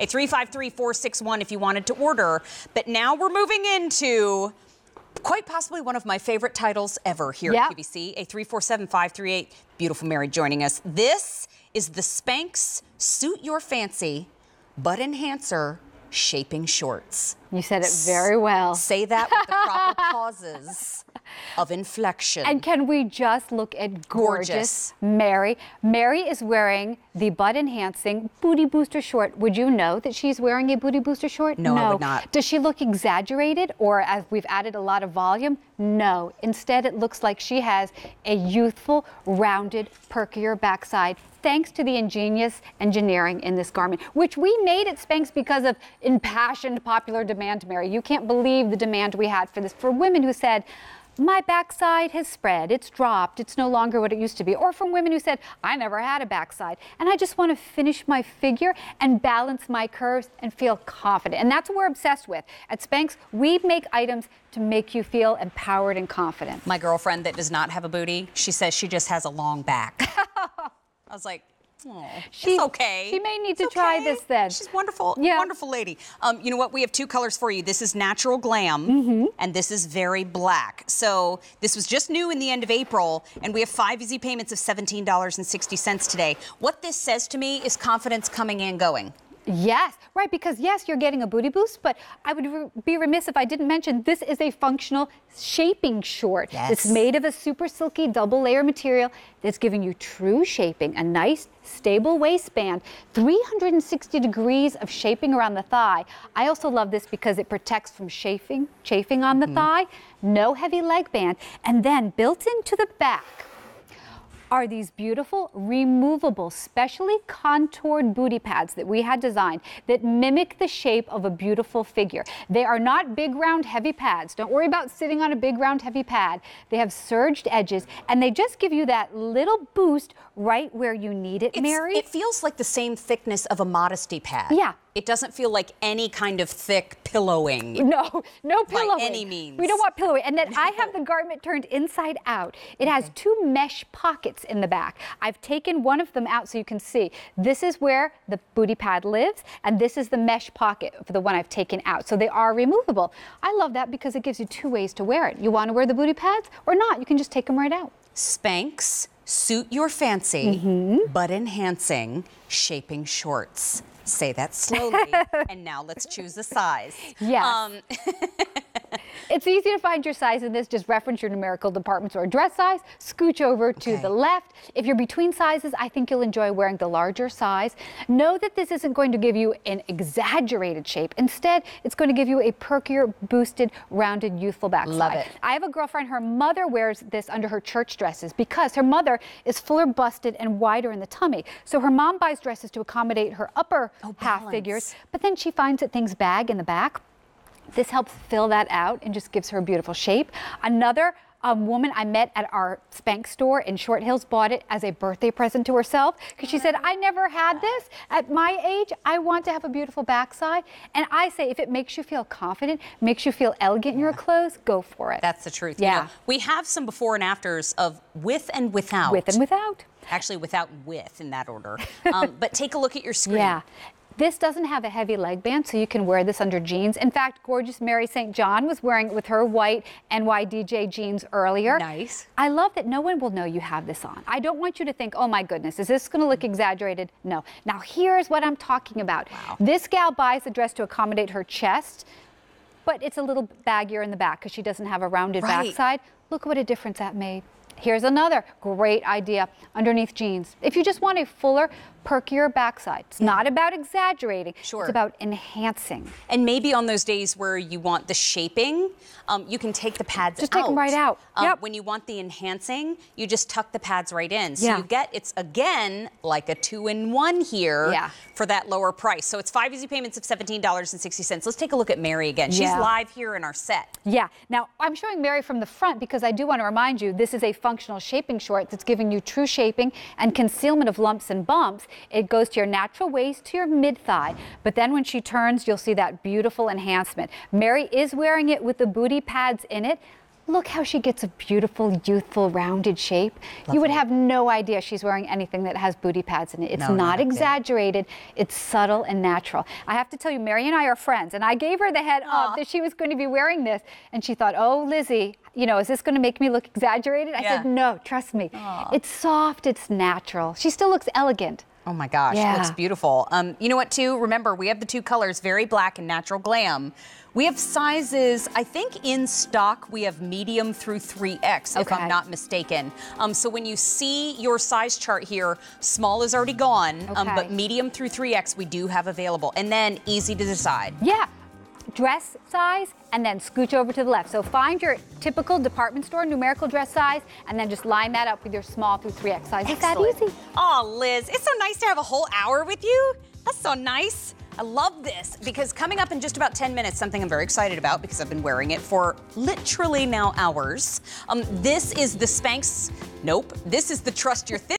at 353-461 if you wanted to order. But now we're moving into quite possibly one of my favorite titles ever here at QVC, a 347-538. Beautiful Mary joining us. This is the Spanx Suit Your Fancy Butt Enhancer Shaping Shorts. You said it very well. Say that with the proper pauses of inflection. And can we just look at gorgeous Mary? Mary is wearing the butt-enhancing booty booster short. Would you know that she's wearing a booty booster short? No, I would not. Does she look exaggerated or as we've added a lot of volume? No. Instead, it looks like she has a youthful, rounded, perkier backside thanks to the ingenious engineering in this garment, which we made at Spanx because of impassioned popular demand, Mary. You can't believe the demand we had for this, for women who said, my backside has spread, it's dropped, it's no longer what it used to be. Or from women who said, I never had a backside, and I just want to finish my figure and balance my curves and feel confident. And that's what we're obsessed with. At Spanx, we make items to make you feel empowered and confident. My girlfriend that does not have a booty, she says she just has a long back. I was like, oh, she's okay. She may need to try this then. She's wonderful, wonderful lady. You know what? We have two colors for you. This is Natural Glam, and this is Very Black. So this was just new in the end of April, and we have 5 easy payments of $17.60 today. What this says to me is confidence coming and going. Yes, right, because yes, you're getting a booty boost, but I would be remiss if I didn't mention this is a functional shaping short. Yes. It's made of a super silky double layer material that's giving you true shaping, a nice stable waistband, 360 degrees of shaping around the thigh. I also love this because it protects from chafing on the thigh, no heavy leg band, and then built into the back are these beautiful, removable, specially contoured booty pads that we had designed that mimic the shape of a beautiful figure. They are not big, round, heavy pads. Don't worry about sitting on a big, round, heavy pad. They have surged edges, and they just give you that little boost right where you need it, Mary. It feels like the same thickness of a modesty pad. Yeah. It doesn't feel like any kind of thick pillowing. No, no pillowing. By any means. We don't want pillowing. And then I have the garment turned inside out. It has 2 mesh pockets in the back. I've taken one of them out so you can see. This is where the booty pad lives, and this is the mesh pocket for the one I've taken out. So they are removable. I love that because it gives you 2 ways to wear it. You want to wear the booty pads or not, you can just take them right out. Spanx, Suit Your Fancy, Butt Enhancing Shaping Shorts. Say that slowly, and now let's choose a size. Yes. It's easy to find your size in this. Just reference your numerical department store dress size, scooch over to the left. If you're between sizes, I think you'll enjoy wearing the larger size. Know that this isn't going to give you an exaggerated shape. Instead, it's going to give you a perkier, boosted, rounded, youthful backside. Love it. I have a girlfriend, her mother wears this under her church dresses because her mother is fuller busted and wider in the tummy. So her mom buys dresses to accommodate her upper half figures, but then she finds that things bag in the back. This helps fill that out and just gives her a beautiful shape. Another woman I met at our Spanx store in Short Hills bought it as a birthday present to herself because she said, I never had this. At my age, I want to have a beautiful backside. And I say, if it makes you feel confident, makes you feel elegant in your clothes, go for it. That's the truth. Yeah. You know, we have some before and afters of with and without. With and without. Actually, without and with in that order. But take a look at your screen. Yeah. This doesn't have a heavy leg band, so you can wear this under jeans. In fact, gorgeous Mary St. John was wearing it with her white NYDJ jeans earlier. Nice. I love that no one will know you have this on. I don't want you to think, oh my goodness, is this going to look exaggerated? No. Now here's what I'm talking about. Wow. This gal buys a dress to accommodate her chest, but it's a little baggier in the back because she doesn't have a rounded backside. Look what a difference that made. Here's another great idea underneath jeans. If you just want a fuller, perkier backside, it's not about exaggerating, it's about enhancing. And maybe on those days where you want the shaping, you can take the pads out. Just take them right out. When you want the enhancing, you just tuck the pads right in. So you get, it's again, like a 2-in-1 here for that lower price. So it's 5 easy payments of $17.60. Let's take a look at Mary again. She's live here in our set. Yeah, now I'm showing Mary from the front because I do want to remind you, this is a functional shaping short that's giving you true shaping and concealment of lumps and bumps. It goes to your natural waist, to your mid-thigh, but then when she turns, you'll see that beautiful enhancement. Mary is wearing it with the booty pads in it. Look how she gets a beautiful, youthful, rounded shape. Lovely. You would have no idea she's wearing anything that has booty pads in it. It's not exaggerated. It's subtle and natural. I have to tell you, Mary and I are friends, and I gave her the head up that she was going to be wearing this, and she thought, oh, Lizzie, you know, is this going to make me look exaggerated? I said, no, trust me. Aww. It's soft, it's natural. She still looks elegant. Oh my gosh, it looks beautiful. You know what, too? Remember, we have the two colors, Very Black and Natural Glam. We have sizes, I think in stock, we have medium through 3X, if I'm not mistaken. So when you see your size chart here, small is already gone, but medium through 3X we do have available. And then easy to decide. Yeah. Dress size and then scooch over to the left. So find your typical department store numerical dress size and then just line that up with your small through 3X size. It's that easy. Oh, Liz, it's so nice to have a whole hour with you. That's so nice. I love this because coming up in just about 10 minutes, something I'm very excited about because I've been wearing it for literally now hours. This is the Spanx. Nope. This is the Trust Your Thin.